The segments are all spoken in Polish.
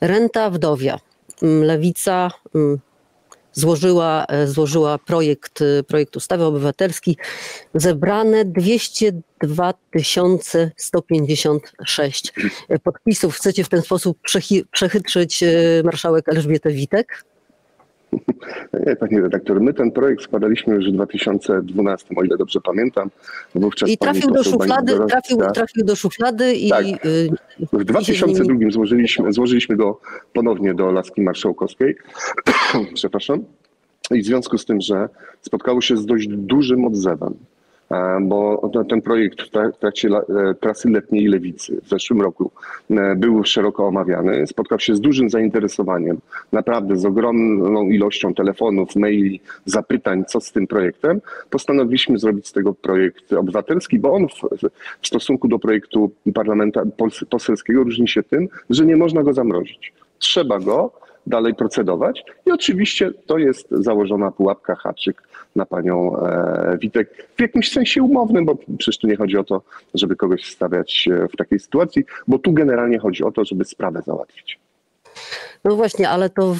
Renta Wdowia. Lewica złożyła projekt ustawy obywatelskiej, zebrane 202 156 podpisów. Chcecie w ten sposób przechytrzyć marszałek Elżbietę Witek? Nie, panie redaktor, my ten projekt składaliśmy już w 2012, o ile dobrze pamiętam. Wówczas i trafił do szuflady. I tak. W 2002 złożyliśmy go ponownie do Laski Marszałkowskiej. Przepraszam. I w związku z tym, że spotkało się z dość dużym odzewem, bo ten projekt w trakcie trasy letniej Lewicy w zeszłym roku był szeroko omawiany, spotkał się z dużym zainteresowaniem, naprawdę z ogromną ilością telefonów, maili, zapytań, co z tym projektem. Postanowiliśmy zrobić z tego projekt obywatelski, bo on w stosunku do projektu poselskiego różni się tym, że nie można go zamrozić. Trzeba go dalej procedować i oczywiście to jest założona pułapka, haczyk na panią Witek, w jakimś sensie umownym, bo przecież tu nie chodzi o to, żeby kogoś stawiać w takiej sytuacji, bo tu generalnie chodzi o to, żeby sprawę załatwić. No właśnie, ale to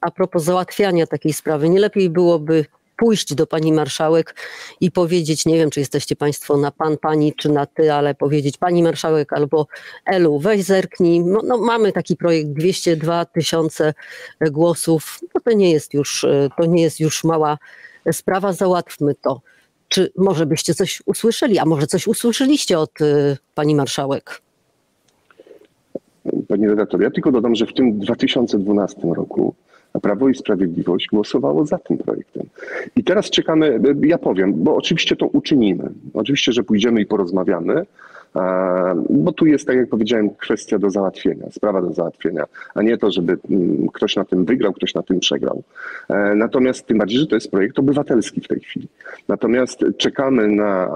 a propos załatwiania takiej sprawy, nie lepiej byłoby pójść do pani marszałek i powiedzieć, nie wiem, czy jesteście państwo na pan, pani czy na ty, ale powiedzieć pani marszałek albo Elu, weź zerknij, no mamy taki projekt, 202 tysiące głosów, no to nie jest już mała sprawa, załatwmy to. Czy może byście coś usłyszeli, a może coś usłyszeliście od pani marszałek? Panie redaktor, ja tylko dodam, że w tym 2012 roku Prawo i Sprawiedliwość głosowało za tym projektem. I teraz czekamy, ja powiem, bo oczywiście to uczynimy. Oczywiście, że pójdziemy i porozmawiamy, bo tu jest, tak jak powiedziałem, kwestia do załatwienia, sprawa do załatwienia, a nie to, żeby ktoś na tym wygrał, ktoś na tym przegrał. Natomiast tym bardziej, że to jest projekt obywatelski w tej chwili. Natomiast czekamy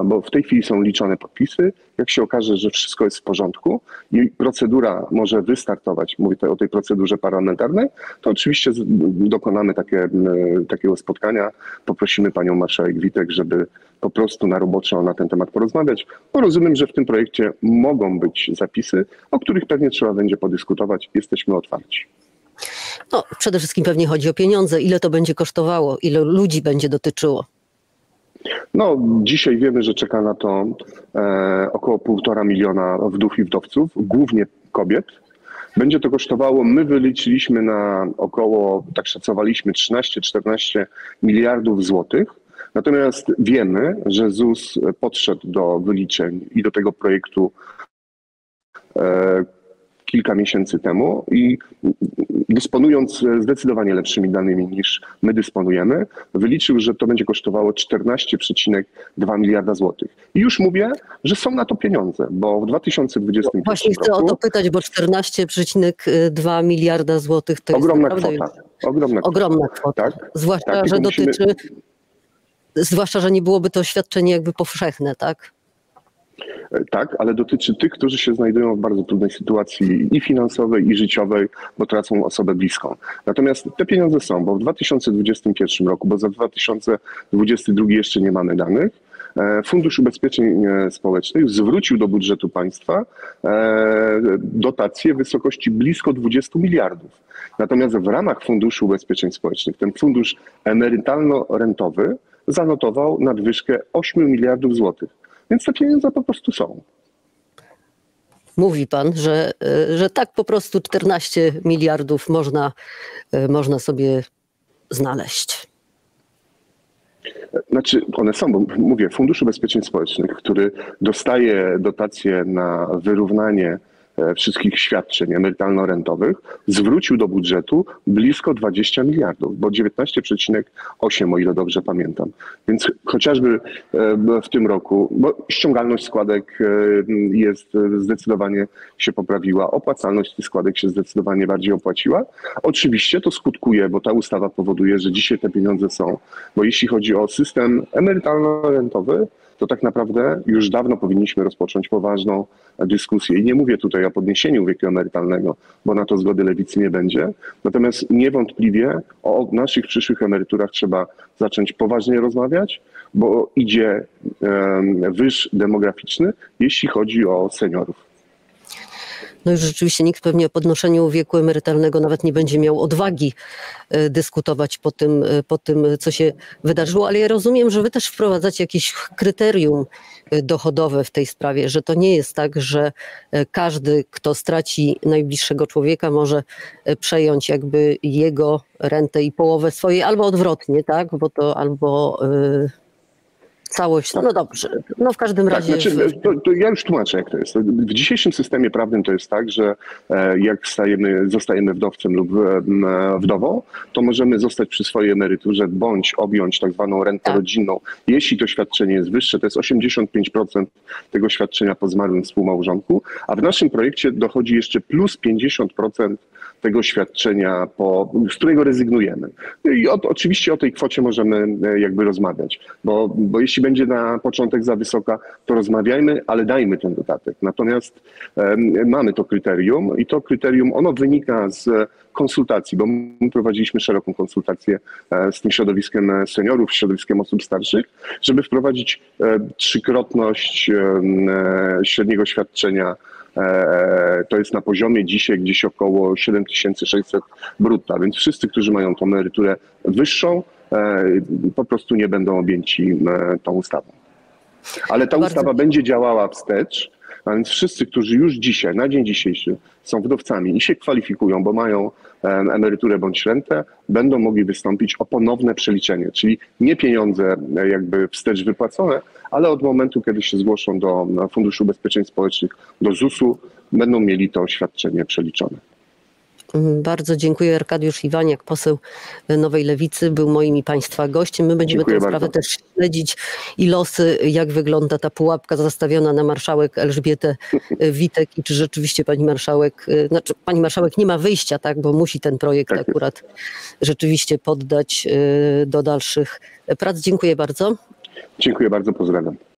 bo w tej chwili są liczone podpisy, jak się okaże, że wszystko jest w porządku i procedura może wystartować, mówię tutaj o tej procedurze parlamentarnej, to oczywiście dokonamy takiego spotkania, poprosimy panią marszałek Witek, żeby po prostu na roboczo na ten temat porozmawiać, bo rozumiem, że w tym projekcie mogą być zapisy, o których pewnie trzeba będzie podyskutować. Jesteśmy otwarci. No, przede wszystkim pewnie chodzi o pieniądze. Ile to będzie kosztowało? Ile ludzi będzie dotyczyło? No, dzisiaj wiemy, że czeka na to około 1,5 miliona wdów i wdowców, głównie kobiet. Będzie to kosztowało, my wyliczyliśmy na około, tak szacowaliśmy, 13-14 miliardów złotych. Natomiast wiemy, że ZUS podszedł do wyliczeń i do tego projektu kilka miesięcy temu i dysponując zdecydowanie lepszymi danymi niż my dysponujemy, wyliczył, że to będzie kosztowało 14,2 miliarda złotych. I już mówię, że są na to pieniądze, bo w 2020 roku... Właśnie chcę o to pytać, bo 14,2 miliarda złotych to jest ogromna kwota. Tak, zwłaszcza, tak, że Zwłaszcza, że nie byłoby to świadczenie jakby powszechne, tak? Tak, ale dotyczy tych, którzy się znajdują w bardzo trudnej sytuacji i finansowej, i życiowej, bo tracą osobę bliską. Natomiast te pieniądze są, bo w 2021 roku, bo za 2022 jeszcze nie mamy danych, Fundusz Ubezpieczeń Społecznych zwrócił do budżetu państwa dotacje w wysokości blisko 20 miliardów. Natomiast w ramach Funduszu Ubezpieczeń Społecznych ten fundusz emerytalno-rentowy zanotował nadwyżkę 8 miliardów złotych. Więc te pieniądze po prostu są. Mówi pan, że tak po prostu 14 miliardów można sobie znaleźć. Znaczy one są, bo mówię, Fundusz Ubezpieczeń Społecznych, który dostaje dotacje na wyrównanie wszystkich świadczeń emerytalno-rentowych, zwrócił do budżetu blisko 20 miliardów, bo 19,8, o ile dobrze pamiętam. Więc chociażby w tym roku, bo ściągalność składek zdecydowanie się poprawiła, opłacalność tych składek się zdecydowanie bardziej opłaciła. Oczywiście to skutkuje, bo ta ustawa powoduje, że dzisiaj te pieniądze są, bo jeśli chodzi o system emerytalno-rentowy, to tak naprawdę już dawno powinniśmy rozpocząć poważną dyskusję. I nie mówię tutaj o podniesieniu wieku emerytalnego, bo na to zgody Lewicy nie będzie. Natomiast niewątpliwie o naszych przyszłych emeryturach trzeba zacząć poważnie rozmawiać, bo idzie wyż demograficzny, jeśli chodzi o seniorów. no już rzeczywiście nikt pewnie o podnoszeniu wieku emerytalnego nawet nie będzie miał odwagi dyskutować po tym, co się wydarzyło. Ale ja rozumiem, że wy też wprowadzacie jakieś kryterium dochodowe w tej sprawie, że to nie jest tak, że każdy, kto straci najbliższego człowieka, może przejąć jakby jego rentę i połowę swojej, albo odwrotnie, tak? Bo to albo... całość, no dobrze, no w każdym razie... Tak, znaczy, to ja już tłumaczę, jak to jest. W dzisiejszym systemie prawnym to jest tak, że jak zostajemy wdowcem lub wdową, to możemy zostać przy swojej emeryturze bądź objąć tak zwaną rentę rodzinną. Jeśli to świadczenie jest wyższe, to jest 85% tego świadczenia po zmarłym współmałżonku, a w naszym projekcie dochodzi jeszcze plus 50% tego świadczenia, z którego rezygnujemy. I oczywiście o tej kwocie możemy jakby rozmawiać, bo jeśli będzie na początek za wysoka, to rozmawiajmy, ale dajmy ten dodatek. Natomiast mamy to kryterium i to kryterium, ono wynika z konsultacji, bo my prowadziliśmy szeroką konsultację z tym środowiskiem seniorów, środowiskiem osób starszych, żeby wprowadzić trzykrotność średniego świadczenia. To jest na poziomie dzisiaj gdzieś około 7600 brutto, więc wszyscy, którzy mają tą emeryturę wyższą, po prostu nie będą objęci tą ustawą. Ale ta ustawa będzie działała wstecz, a więc wszyscy, którzy już dzisiaj, na dzień dzisiejszy są wdowcami i się kwalifikują, bo mają emeryturę bądź rentę, będą mogli wystąpić o ponowne przeliczenie, czyli nie pieniądze jakby wstecz wypłacone, ale od momentu, kiedy się zgłoszą do Funduszu Ubezpieczeń Społecznych, do ZUS-u, będą mieli to świadczenie przeliczone. Bardzo dziękuję. Arkadiusz Iwaniak, poseł Nowej Lewicy, był moim i Państwa gościem. My będziemy tę sprawę też śledzić i losy, jak wygląda ta pułapka zastawiona na marszałek Elżbietę Witek i czy rzeczywiście pani marszałek, znaczy pani marszałek nie ma wyjścia, tak, bo musi ten projekt akurat rzeczywiście poddać do dalszych prac. Dziękuję bardzo. Dziękuję bardzo, pozdrawiam.